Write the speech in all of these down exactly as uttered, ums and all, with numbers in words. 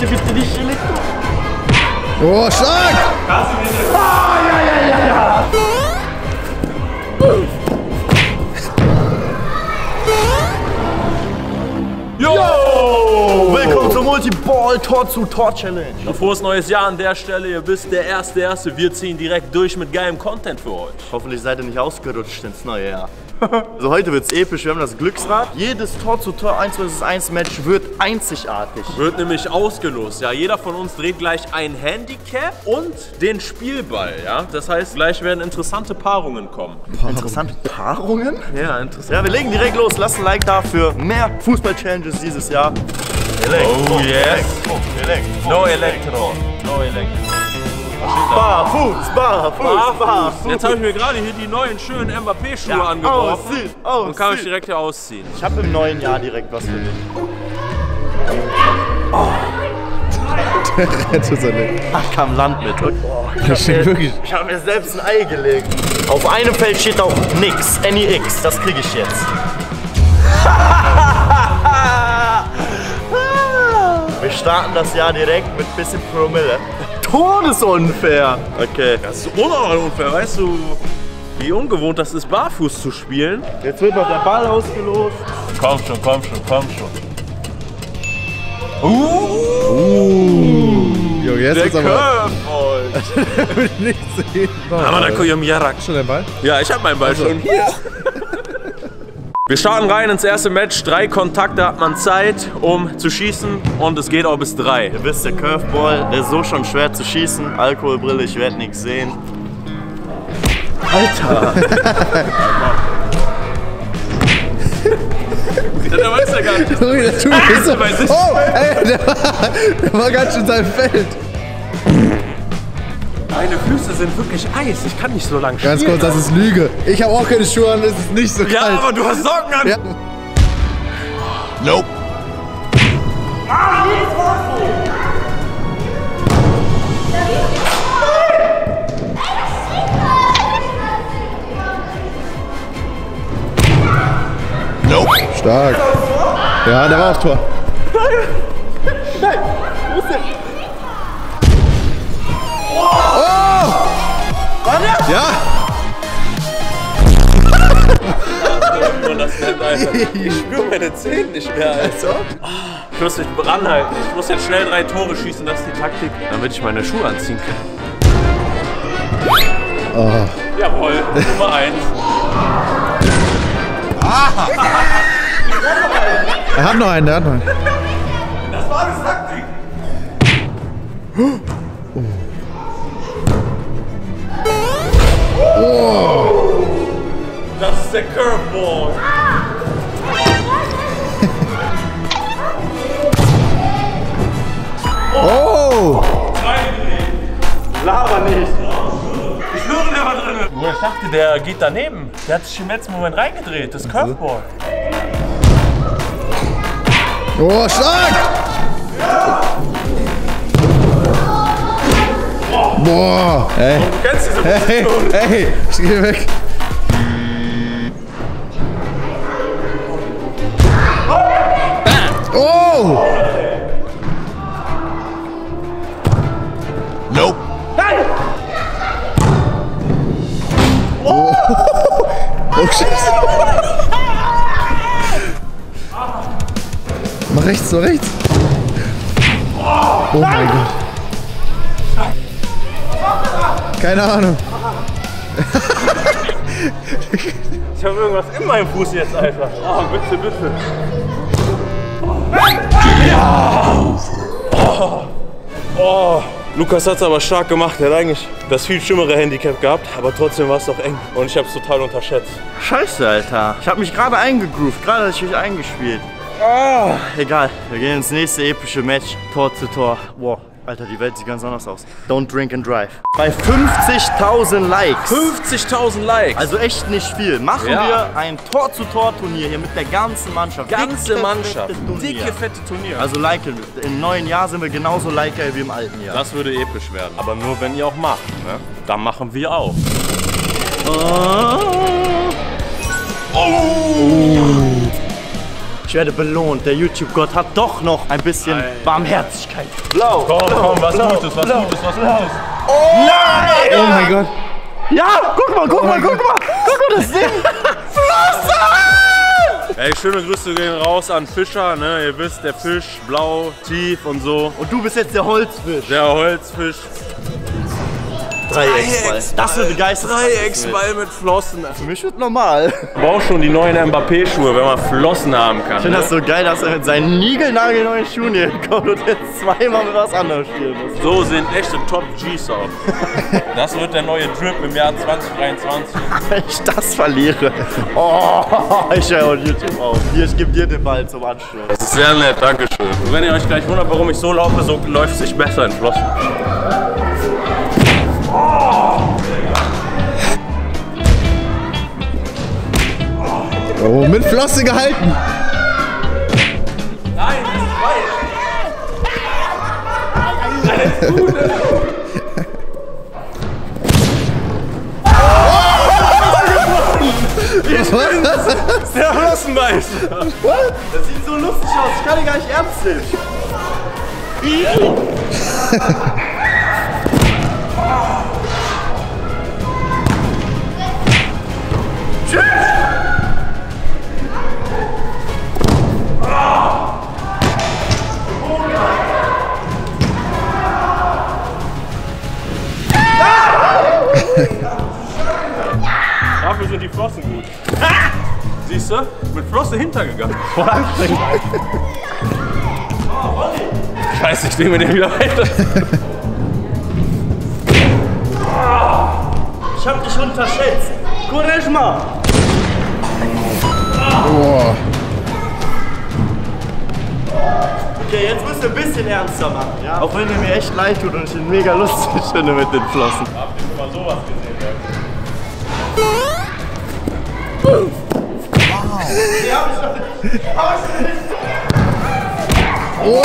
bitte, bitte nicht Elektro. Oh, stark! Das ist Elektro. Ah, ja, ja, ja, ja! Yo! Willkommen zur Multi-Ball-Tor-zu-Tor-Challenge. Frohes neues Jahr an der Stelle. Ihr wisst, der erste erste. Wir ziehen direkt durch mit geilem Content für euch. Hoffentlich seid ihr nicht ausgerutscht ins neue Jahr. Also heute wird's episch, wir haben das Glücksrad. Jedes Tor zu Tor eins gegen eins Match wird einzigartig. Wird nämlich ausgelost, ja. Jeder von uns dreht gleich ein Handicap und den Spielball, ja. Das heißt, gleich werden interessante Paarungen kommen. Paarung. Interessante Paarungen? Ja, interessant. Ja, wir legen direkt los. Lasst ein Like da für mehr Fußball-Challenges dieses Jahr. Elektro. Oh yes. Elektro. Elektro. No Elektro. No Elektro. Barfuß, barfuß, barfuß. Jetzt habe ich mir gerade hier die neuen schönen Mbappé-Schuhe ja, angeworfen. Ausziehen, ausziehen. Und kann mich direkt hier ausziehen. Ich habe im neuen Jahr direkt was für dich. Oh. Der rettet er nicht. Ach, kam Land mit. Oh, ich habe mir, hab mir selbst ein Ei gelegt. Auf einem Feld steht auch nix. N I X. Das kriege ich jetzt. Wir starten das Jahr direkt mit ein bisschen Promille. Todesunfair! Okay. Das ist unnormal unfair, weißt du, wie ungewohnt das ist, barfuß zu spielen. Jetzt wird noch der Ball ausgelost. Komm schon, komm schon, komm schon. Uh! Jo, uh. jetzt ist aber... Der will nicht sehen. Aber dann guck ich um Jarak. Schon den Ball? Ja, ich hab meinen Ball also. Schon. Hier. Wir starten rein ins erste Match. Drei Kontakte hat man Zeit, um zu schießen. Und es geht auch bis drei. Ihr wisst, der Curveball, der ist so schon schwer zu schießen. Alkoholbrille, ich werde nichts sehen. Alter! Der weiß ja gar nicht. Sorry, der Typ ist so bei sich. Oh, ey, der war, der war ganz schön sein Feld. Meine Füße sind wirklich Eis, ich kann nicht so lang spielen. Ganz kurz, das ist Lüge. Ich habe auch keine Schuhe an, es ist nicht so kalt. Ja, aber du hast Socken an. Ja. Nope. Ah, nope. Stark. Ja, der war auf Tor. Nein, nein, wo ist der? Ja! Ja. Ich spüre meine Zehen nicht mehr, also. Ich muss mich ranhalten. Ich muss jetzt schnell drei Tore schießen, das ist die Taktik. Damit ich meine Schuhe anziehen kann. Oh. Jawohl, Nummer eins. Ah. Er hat noch einen, er hat noch einen. Das war das Taktik. Oh. Oh. Das ist der Curveball. Oh! Laber nicht. Ich höre, der war drin. Ich dachte, der geht daneben. Der hat sich im letzten Moment reingedreht. Das ist Curveball. Oh, stark! Ja. Boah! Ey. Du kennst diese Position! Hey, hey, ich geh weg! Oh! Oh. Nope! Nein! Oh! Oh, shit! Mach rechts, mach rechts! Oh mein Gott! Keine Ahnung. Ich habe irgendwas in meinem Fuß jetzt einfach. Oh, bitte, bitte. Oh. Oh. Lukas hat es aber stark gemacht. Er hat eigentlich das viel schlimmere Handicap gehabt, aber trotzdem war es doch eng. Und ich habe es total unterschätzt. Scheiße, Alter. Ich habe mich gerade eingegroovt. Gerade habe ich mich eingespielt. Oh. Egal, wir gehen ins nächste epische Match. Tor zu Tor. Wow. Alter, die Welt sieht ganz anders aus. Don't drink and drive. Bei fünfzigtausend Likes. fünfzigtausend Likes. Also echt nicht viel. Machen ja. wir ein Tor-zu-Tor-Turnier hier mit der ganzen Mannschaft. Ganze Dicke, Mannschaft. Dicke, fette Turnier. Also liken. Im neuen Jahr sind wir genauso liker wie im alten Jahr. Das würde episch werden. Aber nur, wenn ihr auch macht. Ne? Dann machen wir auch. Oh. Oh. Ich werde belohnt. Der YouTube-Gott hat doch noch ein bisschen Alter. Barmherzigkeit. Blau. Komm, komm, was Blau. Gutes, was Blau. Gutes, was Blau. Gutes. Oh, nein! Oh mein Gott. Ja, guck mal, guck oh mal, guck Gott. mal. Guck mal, das Ding. Fluss! Ey, schöne Grüße gehen raus an Fischer, ne? Ihr wisst, der Fisch, blau, tief und so. Und du bist jetzt der Holzfisch. Der Holzfisch. Dreiecksball. Das wird begeistert. Dreiecksball mit Flossen. Für mich wird normal. Ich brauche schon die neuen Mbappé-Schuhe, wenn man Flossen haben kann. Ich finde das so geil, dass er mit seinen niegelnagelneuen Schuhen hier kommt und jetzt zweimal mit was anderes spielen muss. So sind echte Top-Gs auf. Das wird der neue Drip im Jahr zwanzig dreiundzwanzig. Wenn ich das verliere. Oh, ich höre auf YouTube auf. Hier, ich gebe dir den Ball zum Anschluss. Das ist sehr nett, danke schön. Und wenn ihr euch gleich wundert, warum ich so laufe, so läuft es sich besser in Flossen. Oh, mit Flosse gehalten! Nein, das ist falsch! Alles oh, ich bin's! Der Flossenmeister! Das sieht so lustig aus, ich kann ihn gar nicht ernst nehmen! Dafür sind die Flossen gut. Ah! Siehst du? Mit Flosse hintergegangen. Voll anstrengend. Oh, Scheiße, ich nehme den wieder weiter. Ich hab dich unterschätzt. Courage mal. Oh. Okay, jetzt müsst ihr ein bisschen ernster machen. Ja? Auch wenn ihr mir echt leid tut und ich ihn mega lustig finde mit den Flossen. Habt ihr schon mal sowas gesehen? Ja? Wow. Wow.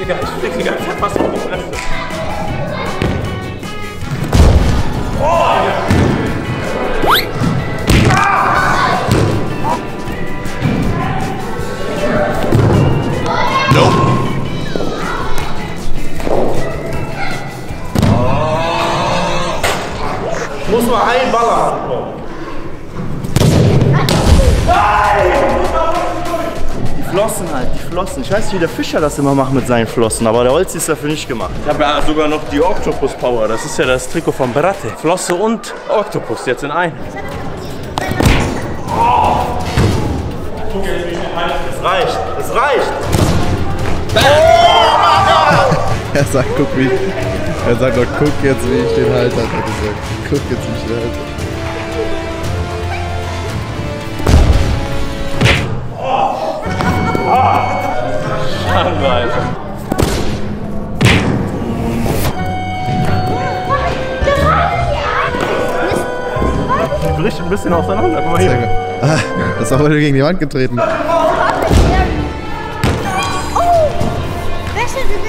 Digga, ich flieg die ganze Zeit fast auf die Fresse. Oh! Muss nur einen Baller abkommen. Die Flossen halt, die Flossen. Ich weiß nicht, wie der Fischer das immer macht mit seinen Flossen, aber der Holzi ist dafür nicht gemacht. Ich habe ja sogar noch die Octopus Power. Das ist ja das Trikot von Bratte. Flosse und Octopus jetzt in einem. Das reicht, das reicht. Oh, er sagt, guck wie. Er sagt doch, guck jetzt, wie ich den halte, hat er gesagt. Guck jetzt, wie ich den halte. Oh! Oh! Schade, Alter. Ich brich ein bisschen auseinander, guck mal hier. Ah, das war, weil du gegen die Wand getreten bist. Oh! Wäsche, du bist.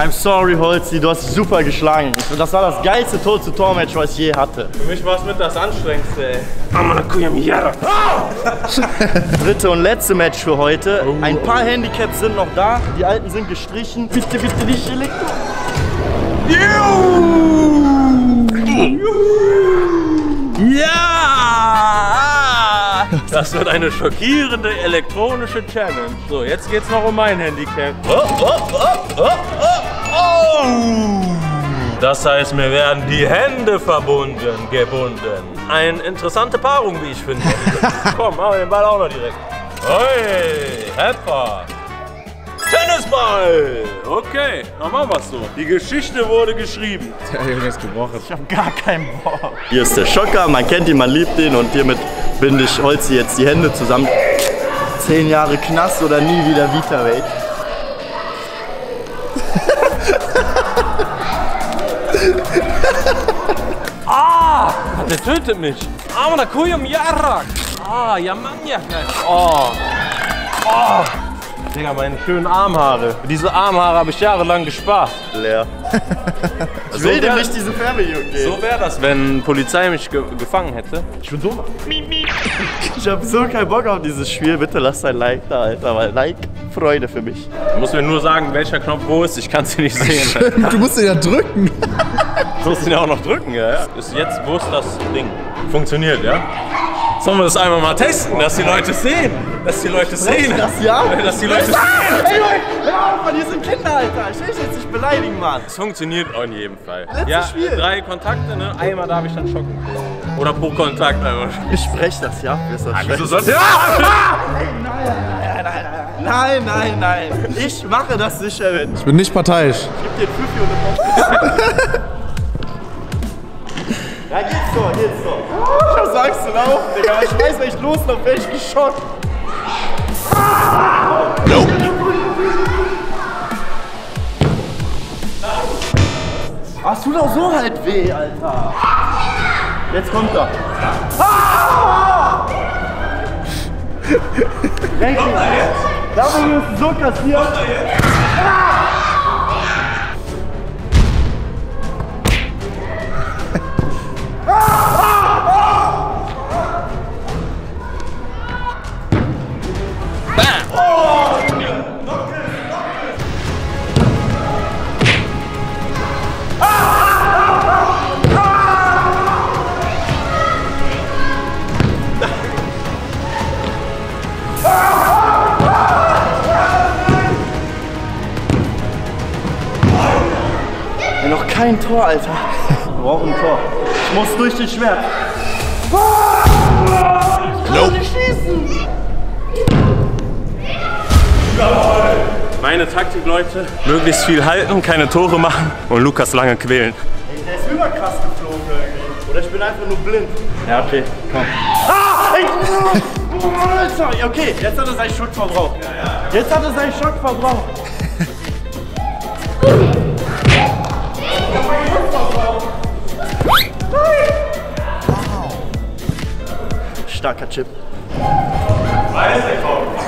I'm sorry, Holzi, du hast dich super geschlagen. Das war das geilste Tor-zu-Tor-Match, was ich je hatte. Für mich war es mit das anstrengendste, ey. Dritte und letzte Match für heute. Ein paar Handicaps sind noch da. Die alten sind gestrichen. Bitte, bitte nicht gelegt. Ja! Das wird eine schockierende elektronische Challenge. So, jetzt geht's noch um mein Handicap. Oh, oh, oh, oh, oh, oh. Das heißt, mir werden die Hände verbunden, gebunden. Eine interessante Paarung, wie ich finde. Komm, machen wir den Ball auch noch direkt. Hey, Hepper. Tennisball! Okay, dann machen wir es so. Die Geschichte wurde geschrieben. Der Junge ist gebrochen. Ich hab gar keinen Bock. Hier ist der Schocker, man kennt ihn, man liebt ihn und hiermit binde ich Holzi jetzt die Hände zusammen. Zehn Jahre Knast oder nie wieder Vita-Welt. Ah! Der tötet mich. Ah, man, der Kujum Jarak. Ah, ja Mann, ja. Oh. Oh. Digga, meine schönen Armhaare. Diese Armhaare habe ich jahrelang gespart. Leer. Ich will dir nicht diese Färbejugend geben. So wäre das, wenn Polizei mich ge gefangen hätte. Ich bin so machen. Ich habe so keinen Bock auf dieses Spiel. Bitte lass dein Like da, Alter. Weil Like, Freude für mich. Du musst mir nur sagen, welcher Knopf wo ist. Ich kann es dir nicht sehen. Du musst ihn ja drücken. Du musst ihn ja auch noch drücken, ja. ja. Ist jetzt, wo ist das Ding? Funktioniert, ja? Sollen wir das einmal mal testen, dass die Leute sehen? Dass die Leute sehen? Das ja? Dass die Leute sehen! Ey Leute, hör auf, Mann, hier sind Kinder, Alter! Ich will dich jetzt nicht beleidigen, Mann! Es funktioniert auch in jedem Fall. Letztes ja, Spiel. Drei Kontakte, ne? Einmal darf ich dann schocken. Oder pro Kontakt einfach. Ich spreche das ja. Ist das wieso sonst? Ja! Nein, nein, nein, nein, nein, nein, nein! Ich mache das sicher mit. Ich bin nicht parteiisch. Ich geb dir einen Pfiffi und eine Ja, geht's doch, geht's doch. Ich hab's Angst zu laufen, Digga, aber ich weiß nicht loslaufen, wär ich geschockt. Nope. Ach, es tut auch so halt weh, Alter. Jetzt kommt er. Ah! Denke, kommt er jetzt? Darf ich uns so kassieren? Kommt er jetzt? Ah! Kein Tor, Alter. Wir brauchen ein Tor. Ich muss durch den Schwert. Ich kann nicht schießen. Meine Taktik, Leute. Möglichst viel halten, keine Tore machen und Lukas lange quälen. Ey, der ist überkrass geflogen irgendwie. Oder ich bin einfach nur blind. Ja, okay. Komm. Ah! Alter! Okay, jetzt hat er seinen Schock verbraucht. Jetzt hat er seinen Schock verbraucht. Starker Chip. Weiß der Kopf.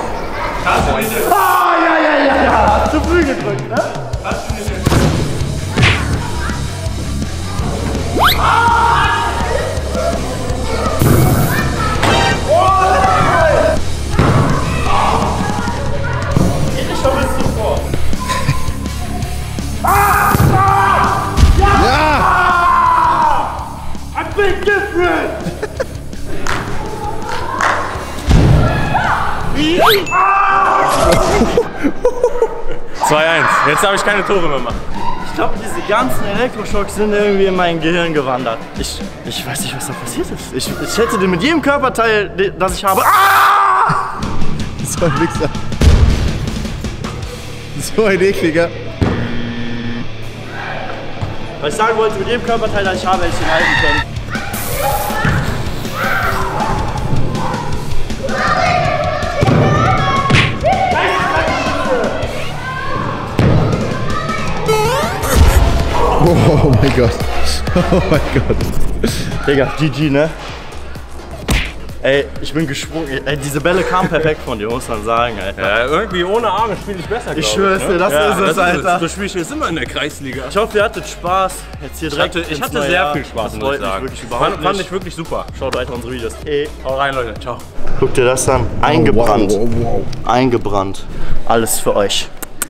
Kannst du nicht. Ah, ja, ja, ja, ja. Hast du früh gedrückt, ne? Hast du nicht. Ah! Oh nein! Geh nicht schon bis zuvor. Ah! Ah! Ja! Ja! I think different! zwei eins. Jetzt darf ich keine Tore mehr machen. Ich glaube, diese ganzen Elektroschocks sind irgendwie in mein Gehirn gewandert. Ich, ich weiß nicht, was da passiert ist. Ich, ich hätte den mit jedem Körperteil, das ich habe. Ah! Das war ein Wichser. So ein ekliger. Weil ich sagen wollte, mit jedem Körperteil, das ich habe, hätte ich ihn halten können. Oh mein Gott. Oh mein Gott. Digga, G G, ne? Ey, ich bin gesprungen. Ey, diese Bälle kamen perfekt von dir, muss man sagen, Alter. Ja, irgendwie ohne Arme spiele ich besser, glaube ich. Ich schwöre es dir, das ja, ist es, das Alter. Ist, so spiele ich jetzt immer in der Kreisliga. Ich hoffe, ihr hattet Spaß. Jetzt hier ich direkt hatte, ich hatte sehr Jahr. viel Spaß, das muss ich sagen. Wirklich fand, nicht. fand ich wirklich super. Schaut weiter unsere Videos. Ey, hau rein, Leute. Ciao. Guckt ihr das an? Eingebrannt. Oh, wow, wow, wow. Eingebrannt. Alles für euch.